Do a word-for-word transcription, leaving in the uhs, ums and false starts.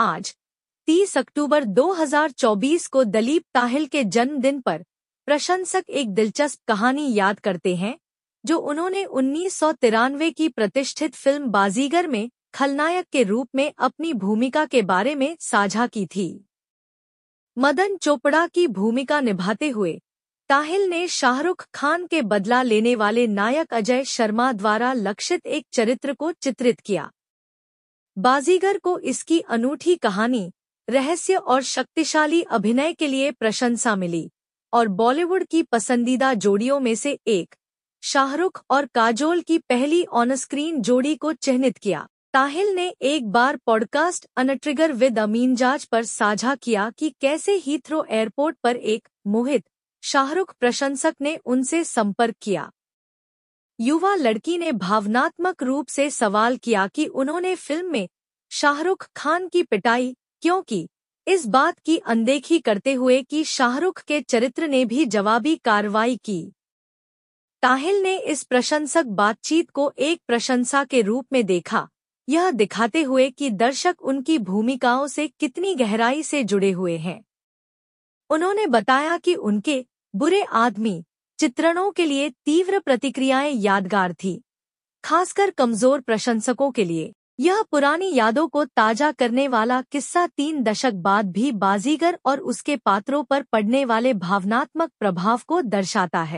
आज तीस अक्टूबर दो हज़ार चौबीस को दलीप ताहिल के जन्मदिन पर प्रशंसक एक दिलचस्प कहानी याद करते हैं जो उन्होंने उन्नीस सौ तिरानवे की प्रतिष्ठित फिल्म बाजीगर में खलनायक के रूप में अपनी भूमिका के बारे में साझा की थी। मदन चोपड़ा की भूमिका निभाते हुए ताहिल ने शाहरुख खान के बदला लेने वाले नायक अजय शर्मा द्वारा लक्षित एक चरित्र को चित्रित किया। बाजीगर को इसकी अनूठी कहानी, रहस्य और शक्तिशाली अभिनय के लिए प्रशंसा मिली और बॉलीवुड की पसंदीदा जोड़ियों में से एक, शाहरुख और काजोल की पहली ऑनस्क्रीन जोड़ी को चिह्नित किया। ताहिल ने एक बार पॉडकास्ट अनट्रिगर विद अमीनजाज पर साझा किया कि कैसे हीथ्रो एयरपोर्ट पर एक मोहित शाहरुख प्रशंसक ने उनसे संपर्क किया। युवा लड़की ने भावनात्मक रूप से सवाल किया कि उन्होंने फिल्म में शाहरुख खान की पिटाई क्यों की, इस बात की अनदेखी करते हुए कि शाहरुख के चरित्र ने भी जवाबी कार्रवाई की। ताहिल ने इस प्रशंसक बातचीत को एक प्रशंसा के रूप में देखा, यह दिखाते हुए कि दर्शक उनकी भूमिकाओं से कितनी गहराई से जुड़े हुए हैं। उन्होंने बताया कि उनके बुरे आदमी चित्रणों के लिए तीव्र प्रतिक्रियाएं यादगार थी, खासकर कमजोर प्रशंसकों के लिए। यह पुरानी यादों को ताजा करने वाला किस्सा तीन दशक बाद भी बाजीगर और उसके पात्रों पर पड़ने वाले भावनात्मक प्रभाव को दर्शाता है।